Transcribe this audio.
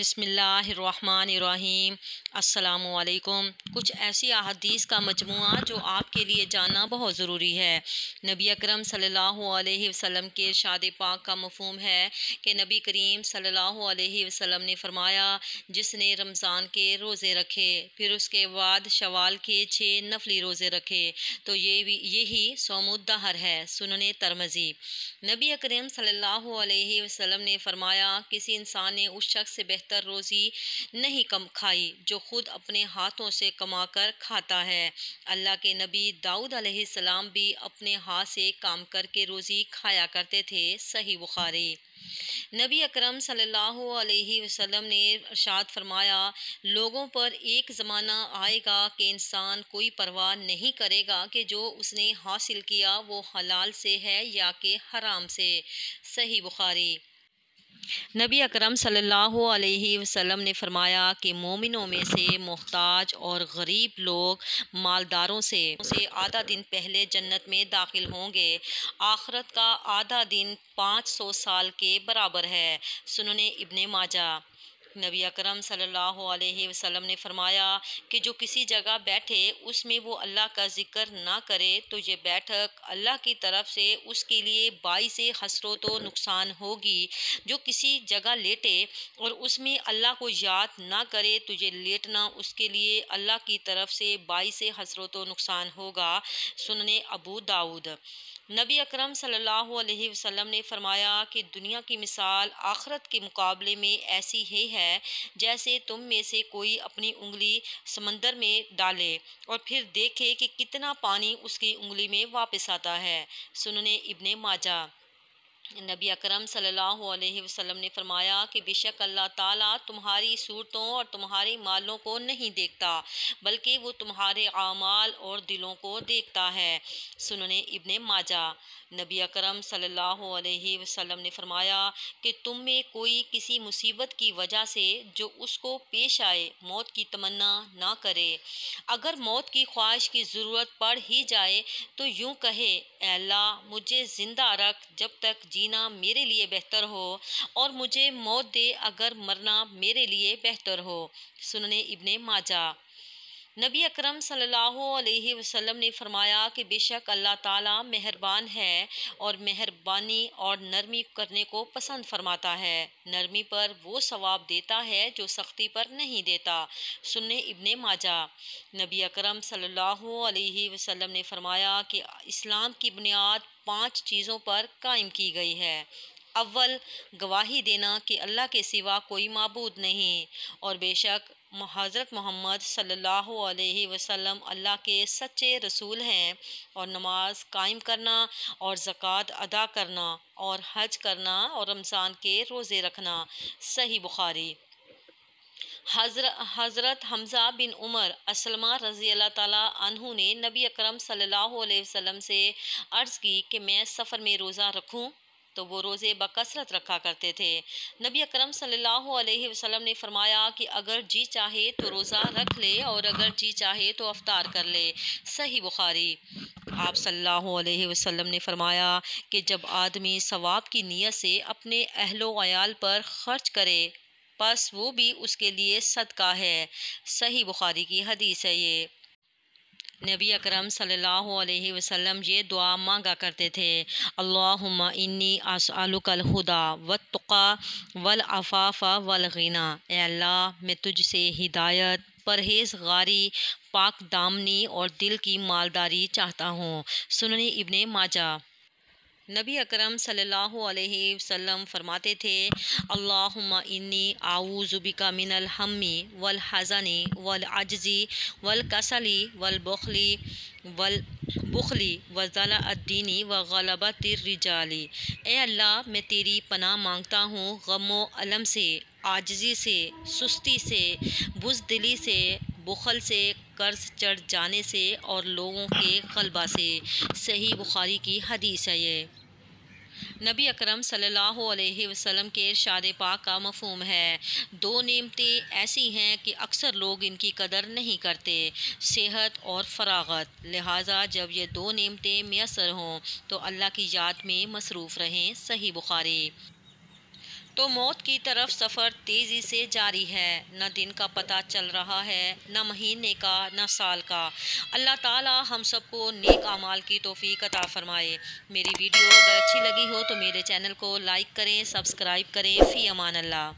बिस्मिल्लाहिर्रहमानिर्रहीम। अस्सलामुअलैकुम। कुछ ऐसी अहादीस का मजमुआ जो आपके लिए जानना बहुत ज़रूरी है। नबी अकरम सल्लल्लाहु अलैहि वसल्लम के इरशाद पाक का मफ़हूम है कि नबी करीम सल्लल्लाहु अलैहि वसल्लम ने फरमाया, जिसने रमज़ान के रोज़े रखे फिर उसके बाद शवाल के 6 नफली रोज़े रखे तो यही सौमुद्दहर है। सुनने तरमज़ी। नबी अकरम सल्लल्लाहु अलैहि वसल्लम ने फरमाया, किसी इंसान ने उस शख्स से बेहतर रोज़ी नहीं कम खाई जो खुद अपने हाथों से कमाकर खाता है। अल्लाह के नबी दाऊद अलैहिस्सलाम भी अपने हाथ से काम करके रोज़ी खाया करते थे। सही बुखारी। नबी अकरम सल्लल्लाहु अलैहि वसल्लम ने इरशाद फरमाया, लोगों पर एक ज़माना आएगा कि इंसान कोई परवाह नहीं करेगा कि जो उसने हासिल किया वो हलाल से है या कि हराम से। सही बुखारी। नबी अकरम सल्लल्लाहु अलैहि वसल्लम ने फरमाया कि मोमिनों में से मोहताज और गरीब लोग मालदारों से आधा दिन पहले जन्नत में दाखिल होंगे। आखरत का आधा दिन 500 साल के बराबर है। सुनने इब्ने माजा। नबी अकरम सल्लल्लाहु अलैहि वसल्लम ने फरमाया कि जो किसी जगह बैठे उसमें वो अल्लाह का जिक्र ना करे तो ये बैठक अल्लाह की तरफ से उसके लिए बाइसे हसरत व नुकसान होगी। जो किसी जगह लेटे और उसमें अल्लाह को याद ना करे तो ये लेटना उसके लिए अल्लाह की तरफ से बाइसे हसरत व नुकसान होगा। सुनने अबू दाऊद। नबी अकरम सल्लल्लाहु अलैहि वसल्लम ने फरमाया कि दुनिया की मिसाल आखरत के मुकाबले में ऐसी ही है जैसे तुम में से कोई अपनी उंगली समंदर में डाले और फिर देखे कि कितना पानी उसकी उंगली में वापस आता है। सुनने इब्ने माजा। नबी अकरम सल्लल्लाहु अलैहि वसल्लम ने फरमाया कि बेशक अल्लाह ताला तुम्हारी सूरतों और तुम्हारे मालों को नहीं देखता बल्कि वो तुम्हारे आमाल और दिलों को देखता है। सुनने इब्ने माजा। नबी अकरम सल्लल्लाहु अलैहि वसल्लम ने फरमाया कि तुम में कोई किसी मुसीबत की वजह से जो उसको पेश आए मौत की तमन्ना ना करे। अगर मौत की ख्वाहिश की ज़रूरत पड़ ही जाए तो यूँ कहे, ऐ अल्लाह मुझे ज़िंदा रख जब तक जीना मेरे लिए बेहतर हो और मुझे मौत दे अगर मरना मेरे लिए बेहतर हो। सुनने इब्ने माजा। नबी अकरम सल्लल्लाहु अलैहि वसल्लम ने फरमाया कि बेशक अल्लाह ताला मेहरबान है और मेहरबानी और नरमी करने को पसंद फरमाता है। नरमी पर वो सवाब देता है जो सख्ती पर नहीं देता। सुन्ने इब्ने माजा। नबी अकरम सल्लल्लाहु अलैहि वसल्लम ने फरमाया कि इस्लाम की बुनियाद 5 चीज़ों पर कायम की गई है। अव्वल, गवाही देना कि अल्लाह के सिवा कोई माबूद नहीं और बेशक हज़रत मोहम्मद सल्लल्लाहु अलैहि वसल्लम अल्लाह के सच्चे रसूल हैं, और नमाज कायम करना और ज़कात अदा करना और हज करना और रमज़ान के रोज़े रखना। सही बुखारी। हज़रत हमज़ा बिन उमर असलमा रज़ी अल्लाह ताला अन्हु ने नबी अकरम सल्लल्लाहु अलैहि वसल्लम से अर्ज़ की कि मैं सफ़र में रोज़ा रखूँ, तो वो रोज़े बकसरत रखा करते थे। नबी अकरम सल्लल्लाहु अलैहि वसल्लम ने फरमाया कि अगर जी चाहे तो रोज़ा रख ले और अगर जी चाहे तो इफ्तार कर ले। सही बुखारी। आप सल्लल्लाहु अलैहि वसल्लम ने फरमाया कि जब आदमी सवाब की नीयत से अपने अहलो अयाल पर ख़र्च करे बस वो भी उसके लिए सदका है। सही बुखारी की हदीस है ये। नबी अकरम सल्लल्लाहु अलैहि वसल्लम ये दुआ मांगा करते थे, अल्लाहुम्मा इन्नी असअलुकल हुदा वत्तक़ा वल अफ़ाफ़ा वल ग़िना। ऐ अल्लाह, मैं तुझसे हिदायत, परहेज़ गारी, पाक दामनी और दिल की मालदारी चाहता हूँ। सुनने इब्ने माजा। नबी अकरम सल्लल्लाहु अलैहि वसल्लम फरमाते थे, अल्लाहुम्मा इन्नी आऊज़ु बिका मिनल हम्मी वल हज़नी वल अजज़ी वल कसली वल बुखली वज़ला अद्दीनी व ग़लबतिर रिजाली। ए अल्लाह, मैं तेरी पनाह मांगता हूँ गमो अलम से, आजज़ी से, सुस्ती से, बुज़दिली से, बुखल से, कर्ज़ चढ़ जाने से और लोगों के ग़लबा से। सही बुखारी की हदीस है ये। नबी अकरम सल्लल्लाहु अलैहि वसल्लम के इरशाद पाक का मफ़हूम है, दो नेमतें ऐसी हैं कि अक्सर लोग इनकी कदर नहीं करते, सेहत और फरागत। लिहाजा जब ये दो नेमतें मैसर हों तो अल्लाह की याद में मसरूफ़ रहें। सही बुखारी। तो मौत की तरफ सफ़र तेज़ी से जारी है। न दिन का पता चल रहा है, न महीने का, न साल का। अल्लाह ताला हम सबको नेक आमाल की तौफीक अता फरमाए। मेरी वीडियो अगर अच्छी लगी हो तो मेरे चैनल को लाइक करें, सब्सक्राइब करें। फ़ी अमान अल्लाह।